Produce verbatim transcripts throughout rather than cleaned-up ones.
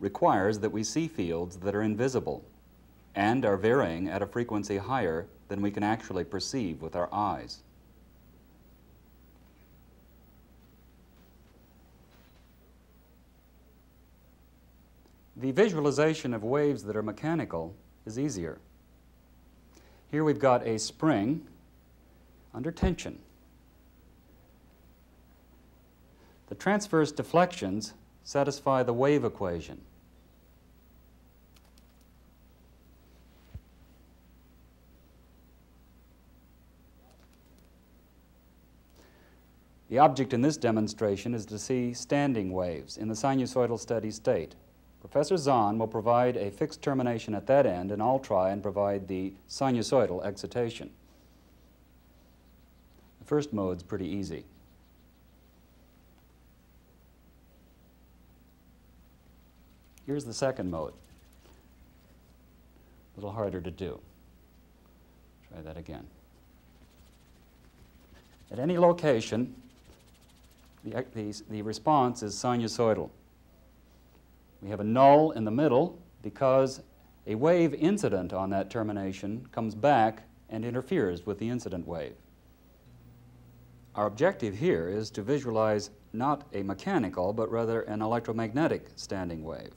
requires that we see fields that are invisible and are varying at a frequency higher than we can actually perceive with our eyes. The visualization of waves that are mechanical is easier. Here we've got a spring under tension. The transverse deflections satisfy the wave equation. The object in this demonstration is to see standing waves in the sinusoidal steady state. Professor Zahn will provide a fixed termination at that end, and I'll try and provide the sinusoidal excitation. The first mode's pretty easy. Here's the second mode. A little harder to do. Try that again. At any location, the, the, the response is sinusoidal. We have a null in the middle because a wave incident on that termination comes back and interferes with the incident wave. Our objective here is to visualize not a mechanical, but rather an electromagnetic standing wave.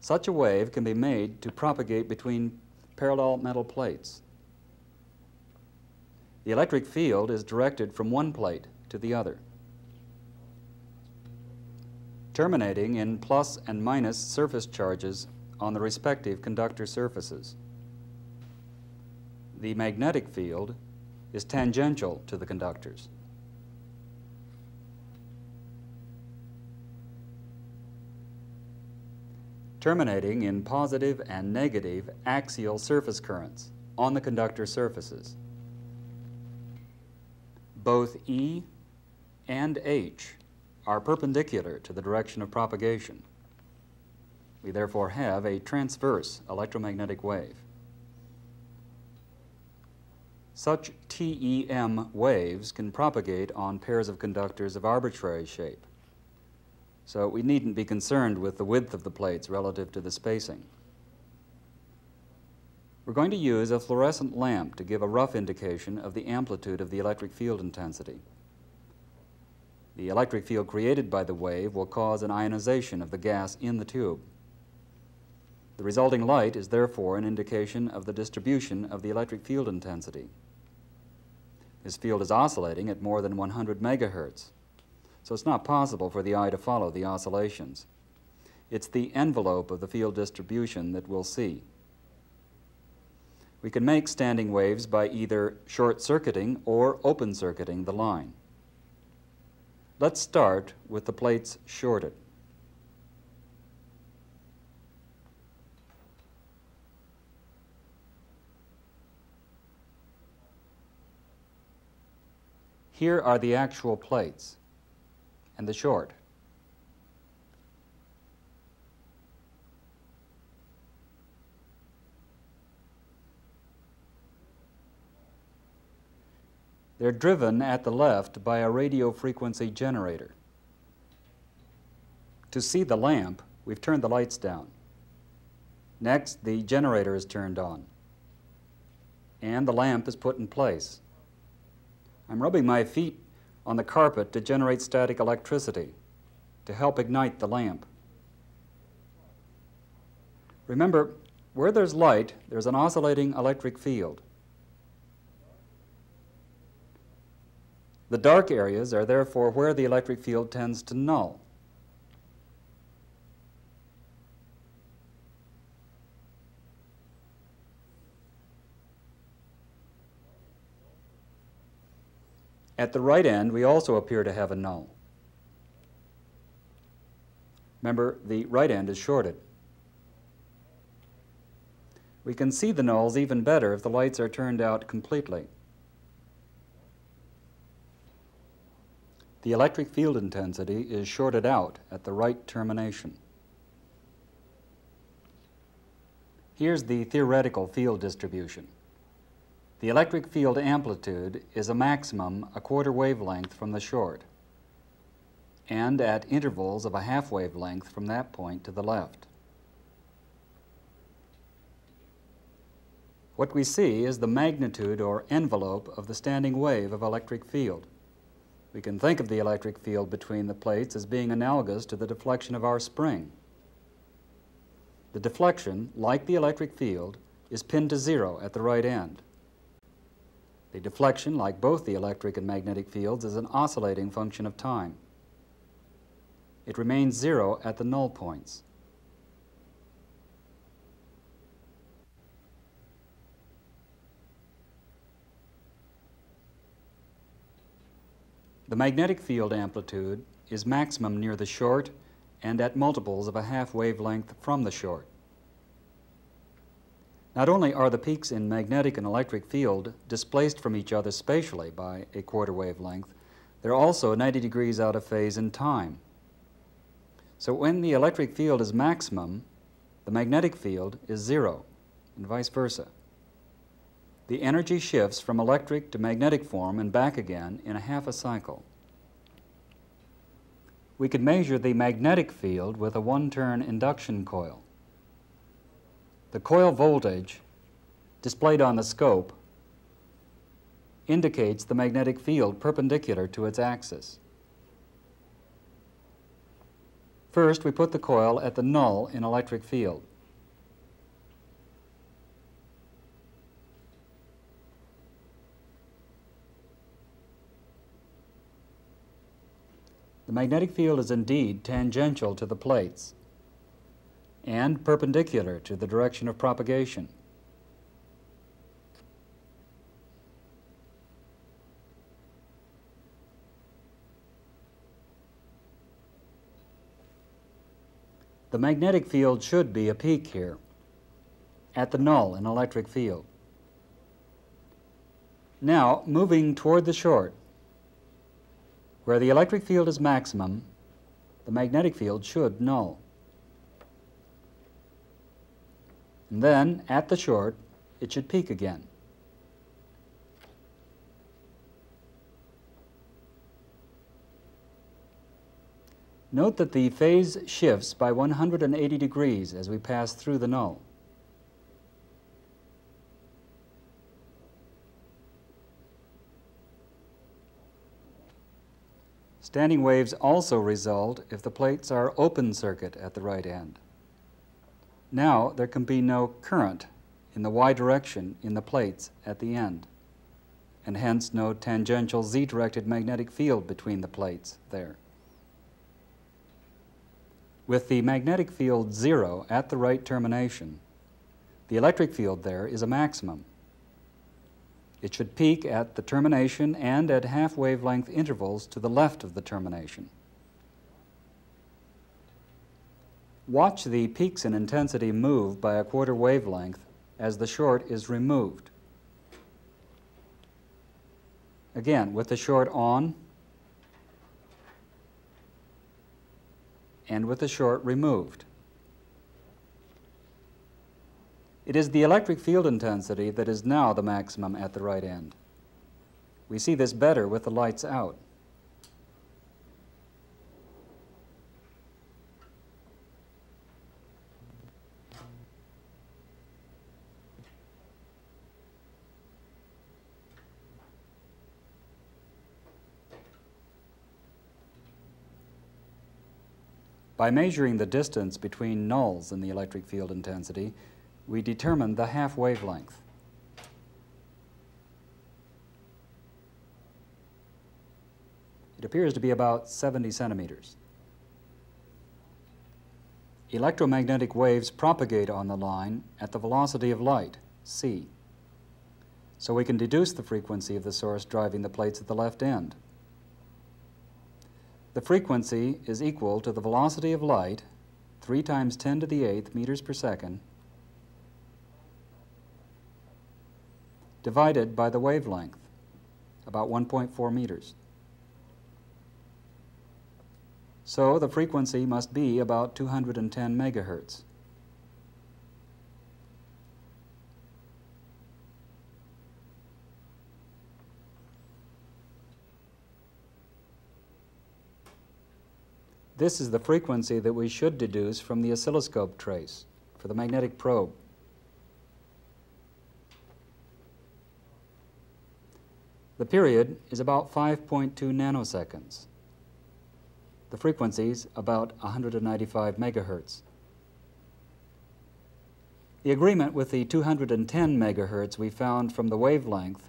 Such a wave can be made to propagate between parallel metal plates. The electric field is directed from one plate to the other, terminating in plus and minus surface charges on the respective conductor surfaces. The magnetic field is tangential to the conductors. Terminating in positive and negative axial surface currents on the conductor surfaces. Both E and H are perpendicular to the direction of propagation. We therefore have a transverse electromagnetic wave. Such T E M waves can propagate on pairs of conductors of arbitrary shape, so we needn't be concerned with the width of the plates relative to the spacing. We're going to use a fluorescent lamp to give a rough indication of the amplitude of the electric field intensity. The electric field created by the wave will cause an ionization of the gas in the tube. The resulting light is therefore an indication of the distribution of the electric field intensity. This field is oscillating at more than one hundred megahertz, so it's not possible for the eye to follow the oscillations. It's the envelope of the field distribution that we'll see. We can make standing waves by either short-circuiting or open-circuiting the line. Let's start with the plates shorted. Here are the actual plates and the short. They're driven at the left by a radio frequency generator. To see the lamp, we've turned the lights down. Next, the generator is turned on, and the lamp is put in place. I'm rubbing my feet on the carpet to generate static electricity to help ignite the lamp. Remember, where there's light, there's an oscillating electric field. The dark areas are therefore where the electric field tends to null. At the right end, we also appear to have a null. Remember, the right end is shorted. We can see the nulls even better if the lights are turned out completely. The electric field intensity is shorted out at the right termination. Here's the theoretical field distribution. The electric field amplitude is a maximum a quarter wavelength from the short and at intervals of a half wavelength from that point to the left. What we see is the magnitude or envelope of the standing wave of electric field. We can think of the electric field between the plates as being analogous to the deflection of our spring. The deflection, like the electric field, is pinned to zero at the right end. The deflection, like both the electric and magnetic fields, is an oscillating function of time. It remains zero at the null points. The magnetic field amplitude is maximum near the short and at multiples of a half wavelength from the short. Not only are the peaks in magnetic and electric field displaced from each other spatially by a quarter wavelength, they're also ninety degrees out of phase in time. So when the electric field is maximum, the magnetic field is zero, and vice versa. The energy shifts from electric to magnetic form and back again in a half a cycle. We can measure the magnetic field with a one-turn induction coil. The coil voltage displayed on the scope indicates the magnetic field perpendicular to its axis. First, we put the coil at the null in electric field. The magnetic field is indeed tangential to the plates and perpendicular to the direction of propagation. The magnetic field should be a peak here at the null in electric field. Now, moving toward the short, where the electric field is maximum, the magnetic field should null. And then, at the short, it should peak again. Note that the phase shifts by one hundred eighty degrees as we pass through the null. Standing waves also result if the plates are open circuit at the right end. Now there can be no current in the y direction in the plates at the end, and hence no tangential z-directed magnetic field between the plates there. With the magnetic field zero at the right termination, the electric field there is a maximum. It should peak at the termination and at half wavelength intervals to the left of the termination. Watch the peaks in intensity move by a quarter wavelength as the short is removed. Again, with the short on and with the short removed. It is the electric field intensity that is now the maximum at the right end. We see this better with the lights out. By measuring the distance between nulls in the electric field intensity, we determine the half wavelength. It appears to be about seventy centimeters. Electromagnetic waves propagate on the line at the velocity of light, c. So we can deduce the frequency of the source driving the plates at the left end. The frequency is equal to the velocity of light, three times ten to the eighth meters per second, divided by the wavelength, about one point four meters. So the frequency must be about two hundred ten megahertz. This is the frequency that we should deduce from the oscilloscope trace for the magnetic probe. The period is about five point two nanoseconds. The frequency's about one hundred ninety-five megahertz. The agreement with the two hundred ten megahertz we found from the wavelength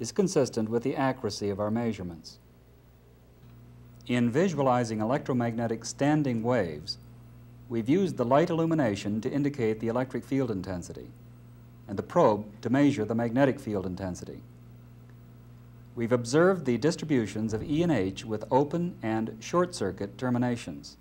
is consistent with the accuracy of our measurements. In visualizing electromagnetic standing waves, we've used the light illumination to indicate the electric field intensity and the probe to measure the magnetic field intensity. We've observed the distributions of E and H with open and short circuit terminations.